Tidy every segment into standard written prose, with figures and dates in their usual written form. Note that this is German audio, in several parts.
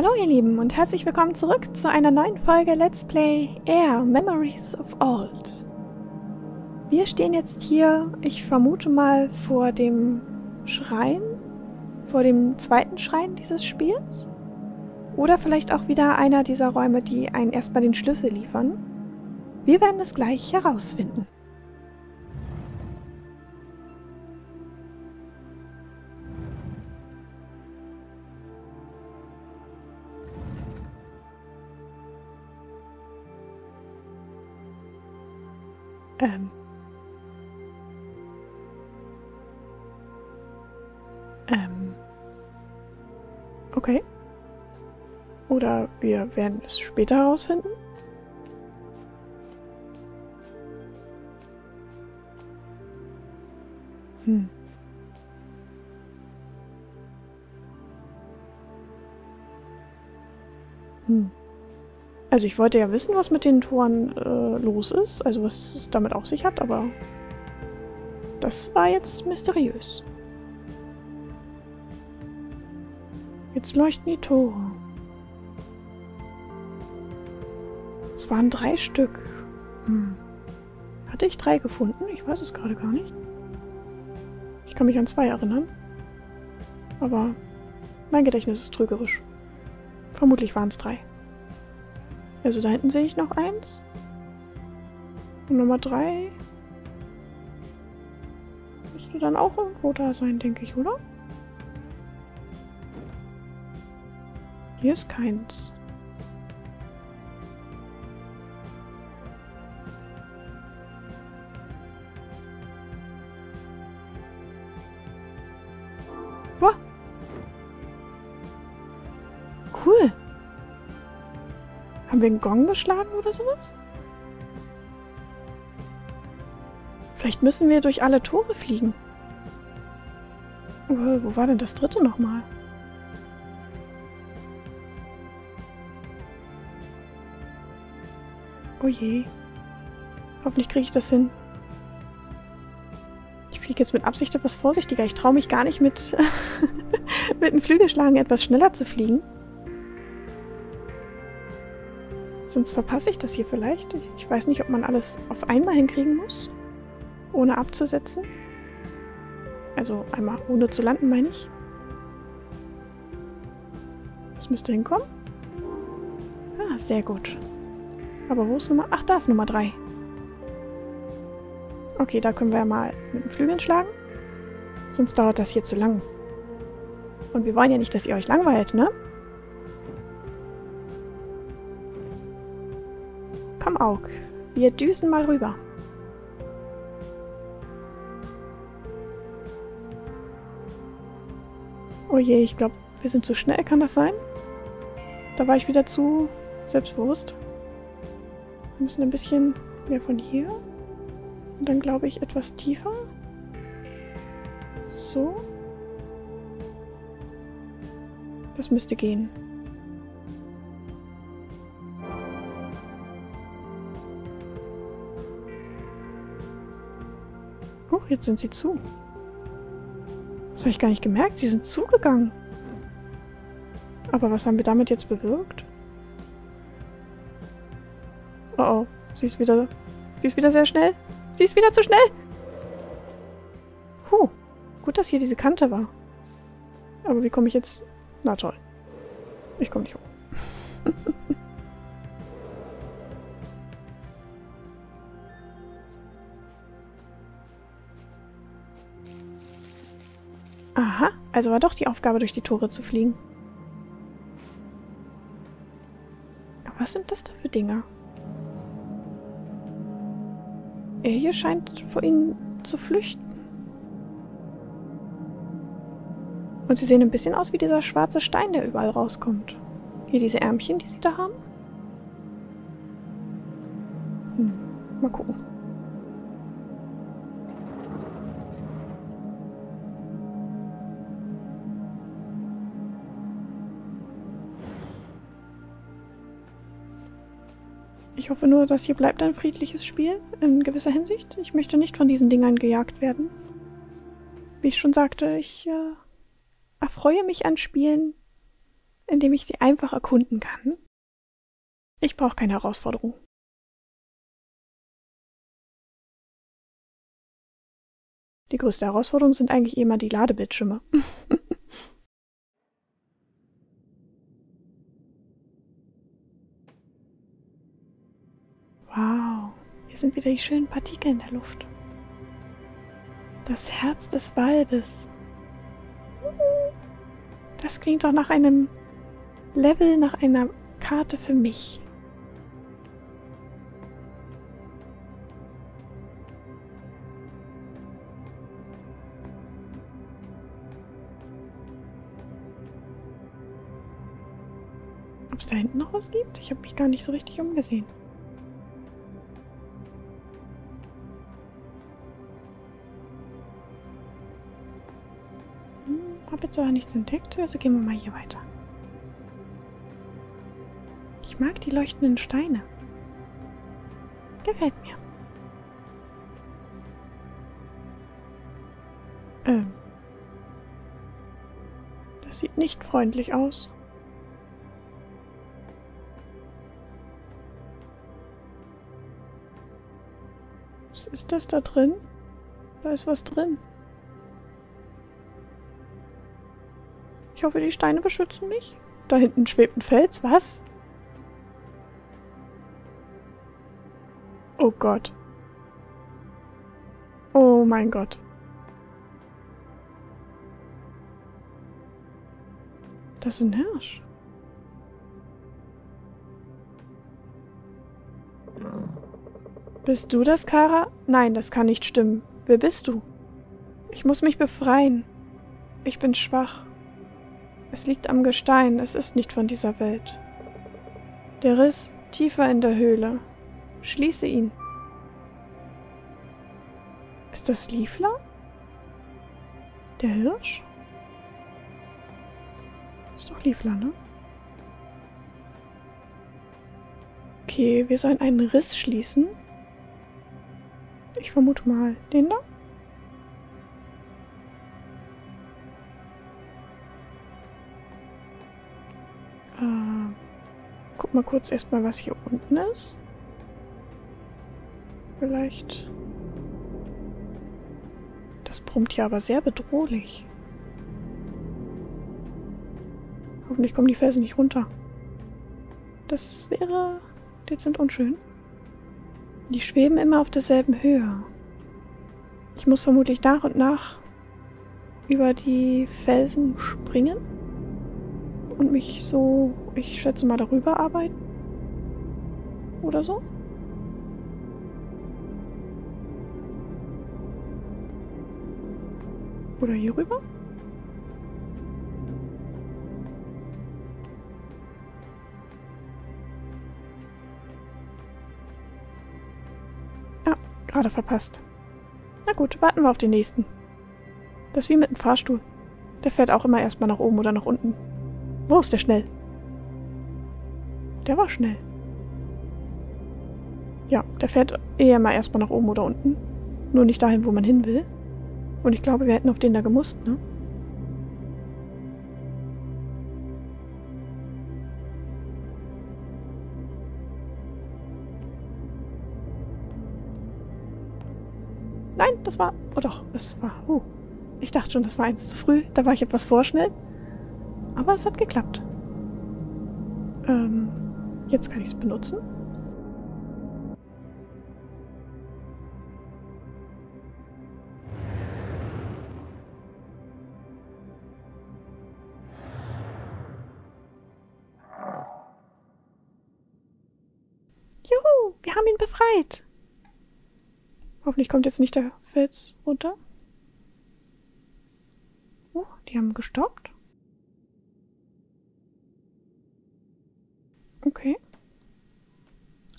Hallo ihr Lieben und herzlich willkommen zurück zu einer neuen Folge Let's Play Air Memories of Old. Wir stehen jetzt hier, ich vermute mal, vor dem Schrein, vor dem zweiten Schrein dieses Spiels. Oder vielleicht auch wieder einer dieser Räume, die einen erstmal den Schlüssel liefern. Wir werden das gleich herausfinden. Okay. Oder wir werden es später herausfinden. Also ich wollte ja wissen, was mit den Toren los ist, also was es damit auf sich hat, aber das war jetzt mysteriös. Jetzt leuchten die Tore. Es waren 3 Stück. Hatte ich 3 gefunden? Ich weiß es gerade gar nicht. Ich kann mich an 2 erinnern. Aber mein Gedächtnis ist trügerisch. Vermutlich waren es 3. Also da hinten sehe ich noch 1. Und Nummer 3. Müsste dann auch irgendwo da sein, denke ich, oder? Hier ist keins. Wow. Cool. Haben wir einen Gong geschlagen oder sowas? Vielleicht müssen wir durch alle Tore fliegen. Wo war denn das dritte nochmal? Oh je. Hoffentlich kriege ich das hin. Ich fliege jetzt mit Absicht etwas vorsichtiger. Ich traue mich gar nicht mit dem Flügelschlagen etwas schneller zu fliegen. Sonst verpasse ich das hier vielleicht. Ich weiß nicht, ob man alles auf einmal hinkriegen muss. Ohne abzusetzen. Also einmal ohne zu landen, meine ich. Das müsste hinkommen. Ah, sehr gut. Aber wo ist Nummer... Ach, da ist Nummer 3. Okay, da können wir ja mal mit den Flügeln schlagen. Sonst dauert das hier zu lang. Und wir wollen ja nicht, dass ihr euch langweilt, ne? Komm, Aug. Wir düsen mal rüber. Oh je, ich glaube, wir sind zu schnell. Kann das sein? Da war ich wieder zu selbstbewusst. Wir müssen ein bisschen mehr von hier. Und dann glaube ich etwas tiefer. So. Das müsste gehen. Huch, jetzt sind sie zu. Das habe ich gar nicht gemerkt. Sie sind zugegangen. Aber was haben wir damit jetzt bewirkt? Oh oh, sie ist wieder sehr schnell. Sie ist wieder zu schnell. Huh, gut, dass hier diese Kante war. Aber wie komme ich jetzt? Na toll. Ich komme nicht hoch. Aha, also war doch die Aufgabe, durch die Tore zu fliegen. Aber was sind das da für Dinger? Er hier scheint vor ihnen zu flüchten. Und sie sehen ein bisschen aus wie dieser schwarze Stein, der überall rauskommt. Hier diese Ärmchen, die sie da haben. Mal gucken. Ich hoffe nur, dass hier bleibt ein friedliches Spiel, in gewisser Hinsicht. Ich möchte nicht von diesen Dingern gejagt werden. Wie ich schon sagte, ich erfreue mich an Spielen, in dem ich sie einfach erkunden kann. Ich brauche keine Herausforderung. Die größte Herausforderung sind eigentlich immer die Ladebildschirme. Wow, hier sind wieder die schönen Partikel in der Luft. Das Herz des Waldes. Das klingt doch nach einem Level, nach einer Karte für mich. Ob es da hinten noch was gibt? Ich habe mich gar nicht so richtig umgesehen. Habe jetzt aber nichts entdeckt, also gehen wir mal hier weiter. Ich mag die leuchtenden Steine. Gefällt mir. Das sieht nicht freundlich aus. Was ist das da drin? Da ist was drin. Ich hoffe, die Steine beschützen mich. Da hinten schwebt ein Fels. Was? Oh Gott. Oh mein Gott. Das ist ein Hirsch. Bist du das, Kara? Nein, das kann nicht stimmen. Wer bist du? Ich muss mich befreien. Ich bin schwach. Es liegt am Gestein, es ist nicht von dieser Welt. Der Riss tiefer in der Höhle. Schließe ihn. Ist das Liefler? Der Hirsch? Ist doch Liefler, ne? Okay, wir sollen einen Riss schließen. Ich vermute mal, den da? Guck mal kurz erstmal, was hier unten ist. Vielleicht. Das brummt hier aber sehr bedrohlich. Hoffentlich kommen die Felsen nicht runter. Das wäre dezent unschön. Die schweben immer auf derselben Höhe. Ich muss vermutlich nach und nach über die Felsen springen. Und mich so, ich schätze mal, darüber arbeiten. Oder so. Oder hier rüber. Ah, gerade verpasst. Na gut, warten wir auf den nächsten. Das ist wie mit dem Fahrstuhl. Der fährt auch immer erstmal nach oben oder nach unten. Wo ist der schnell? Der war schnell. Ja, der fährt eher mal erstmal nach oben oder unten. Nur nicht dahin, wo man hin will. Und ich glaube, wir hätten auf den da gemusst, ne? Nein, das war... Oh doch, es war... Oh. Ich dachte schon, das war eins zu früh. Da war ich etwas vorschnell. Aber es hat geklappt. Jetzt kann ich es benutzen. Juhu, wir haben ihn befreit. Hoffentlich kommt jetzt nicht der Fels runter. Oh, die haben gestoppt. Okay.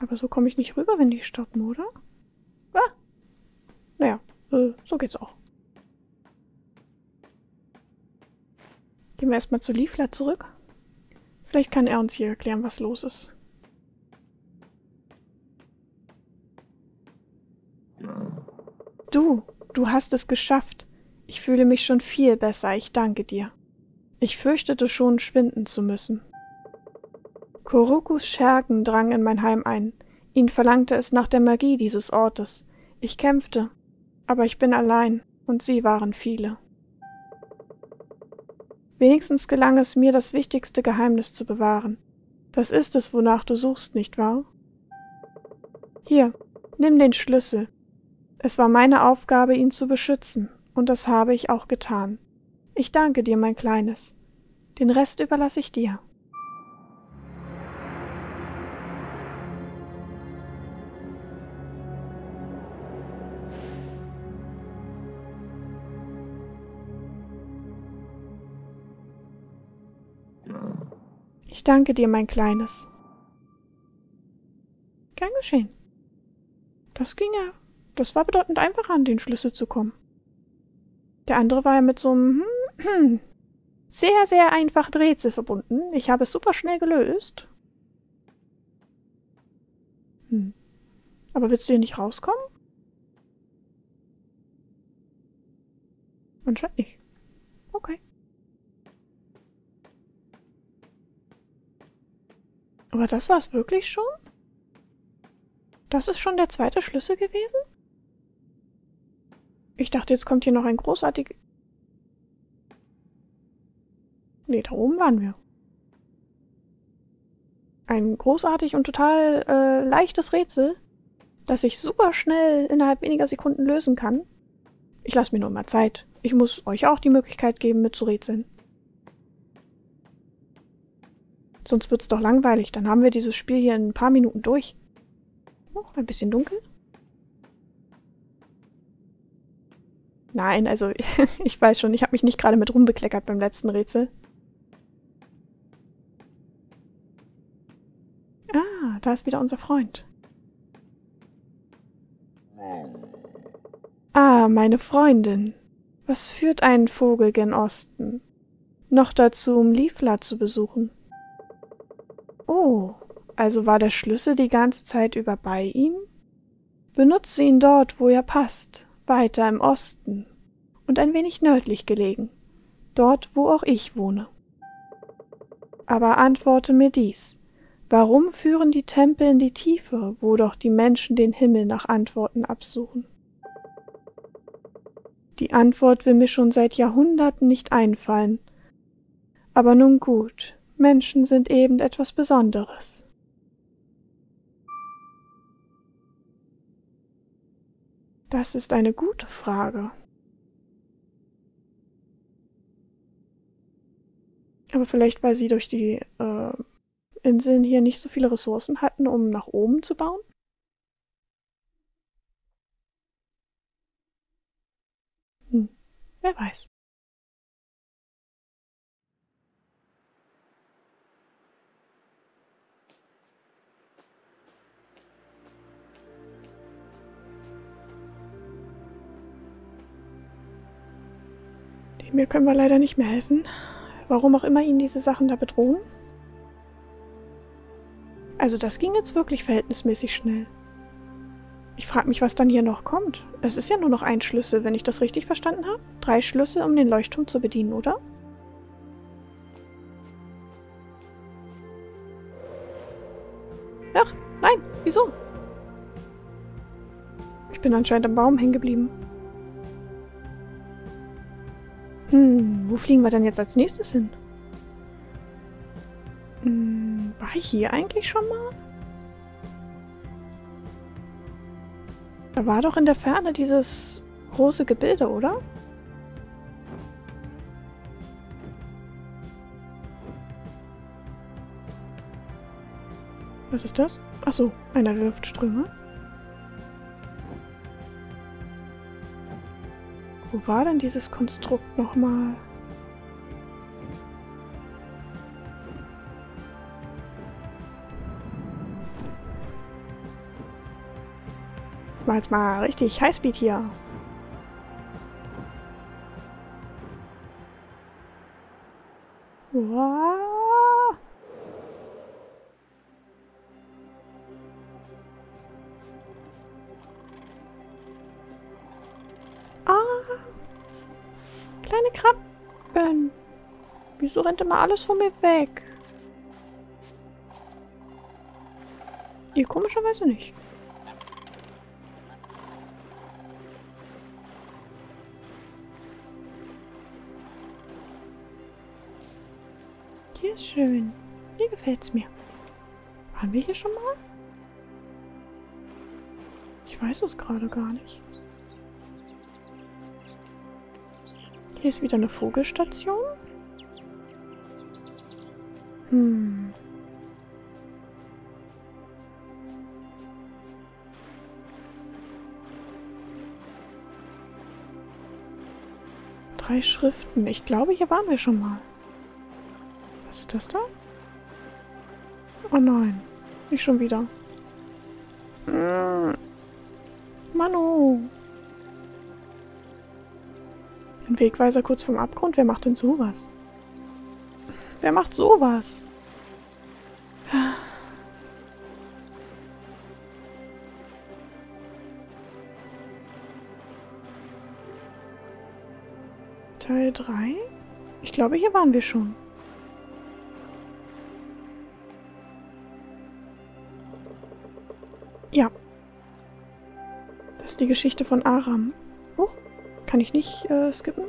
Aber so komme ich nicht rüber, wenn die stoppen, oder? Ah! Naja, so geht's auch. Gehen wir erstmal zu Liefler zurück. Vielleicht kann er uns hier erklären, was los ist. Du hast es geschafft. Ich fühle mich schon viel besser, ich danke dir. Ich fürchtete schon, schwinden zu müssen. Korokus Scherken drang in mein Heim ein. Ihn verlangte es nach der Magie dieses Ortes. Ich kämpfte, aber ich bin allein, und sie waren viele. Wenigstens gelang es mir, das wichtigste Geheimnis zu bewahren. Das ist es, wonach du suchst, nicht wahr? Hier, nimm den Schlüssel. Es war meine Aufgabe, ihn zu beschützen, und das habe ich auch getan. Ich danke dir, mein Kleines. Den Rest überlasse ich dir. Ich danke dir, mein Kleines. Gern geschehen. Das ging ja. Das war bedeutend einfacher, an den Schlüssel zu kommen. Der andere war ja mit so einem sehr, sehr einfachen Rätsel verbunden. Ich habe es super schnell gelöst. Aber willst du hier nicht rauskommen? Anscheinend nicht. Okay. Aber das war's wirklich schon? Das ist schon der zweite Schlüssel gewesen? Ich dachte, jetzt kommt hier noch ein großartiger... Nee, da oben waren wir. Ein großartig und total leichtes Rätsel, das ich super schnell innerhalb weniger Sekunden lösen kann. Ich lasse mir nur mal Zeit. Ich muss euch auch die Möglichkeit geben, mitzurätseln. Sonst wird's doch langweilig. Dann haben wir dieses Spiel hier in ein paar Minuten durch. Oh, ein bisschen dunkel. Nein, also ich weiß schon, ich habe mich nicht gerade mit rumbekleckert beim letzten Rätsel. Ah, da ist wieder unser Freund. Ah, meine Freundin. Was führt einen Vogel gen Osten? Noch dazu, um Liefler zu besuchen. Oh, also war der Schlüssel die ganze Zeit über bei ihm? Benutze ihn dort, wo er passt, weiter im Osten und ein wenig nördlich gelegen, dort, wo auch ich wohne. Aber antworte mir dies, warum führen die Tempel in die Tiefe, wo doch die Menschen den Himmel nach Antworten absuchen? Die Antwort will mir schon seit Jahrhunderten nicht einfallen, aber nun gut. Menschen sind eben etwas Besonderes. Das ist eine gute Frage. Aber vielleicht, weil sie durch die Inseln hier nicht so viele Ressourcen hatten, um nach oben zu bauen? Wer weiß. Mir können wir leider nicht mehr helfen. Warum auch immer ihn diese Sachen da bedrohen. Also das ging jetzt wirklich verhältnismäßig schnell. Ich frage mich, was dann hier noch kommt. Es ist ja nur noch ein Schlüssel, wenn ich das richtig verstanden habe. 3 Schlüssel, um den Leuchtturm zu bedienen, oder? Ach, nein, wieso? Ich bin anscheinend am Baum hängen geblieben. Wo fliegen wir denn jetzt als nächstes hin? War ich hier eigentlich schon mal? Da war doch in der Ferne dieses große Gebilde, oder? Was ist das? Achso, einer der Luftströme. Wo war denn dieses Konstrukt nochmal? Ich mach jetzt mal richtig Highspeed hier. Wow. Kleine Krabben. Wieso So rennt immer alles von mir weg. Ihr komischerweise nicht. Hier ist schön. Hier gefällt's mir. Waren wir hier schon mal? Ich weiß es gerade gar nicht. Hier ist wieder eine Vogelstation. Hm. Drei Schriften. Ich glaube, hier waren wir schon mal. Was ist das da? Oh nein. Nicht schon wieder. Manu. Ein Wegweiser kurz vorm Abgrund? Wer macht denn sowas? Wer macht sowas? Teil 3? Ich glaube, hier waren wir schon. Ja. Das ist die Geschichte von Aram. Oh, kann ich nicht skippen?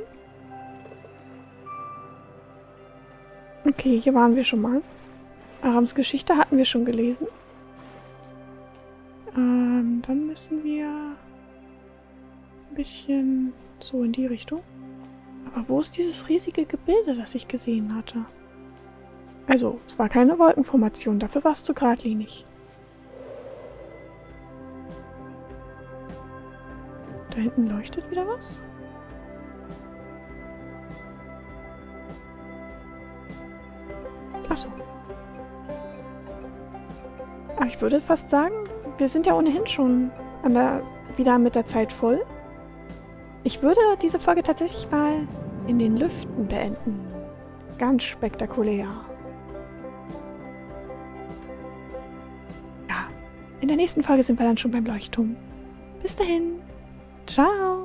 Okay, hier waren wir schon mal. Arams Geschichte hatten wir schon gelesen. Dann müssen wir ein bisschen so in die Richtung. Aber wo ist dieses riesige Gebilde, das ich gesehen hatte? Also, es war keine Wolkenformation, dafür war es zu geradlinig. Da hinten leuchtet wieder was? Achso. Aber ich würde fast sagen, wir sind ja ohnehin schon wieder mit der Zeit voll. Ich würde diese Folge tatsächlich mal in den Lüften beenden. Ganz spektakulär. Ja, in der nächsten Folge sind wir dann schon beim Leuchtturm. Bis dahin. Ciao.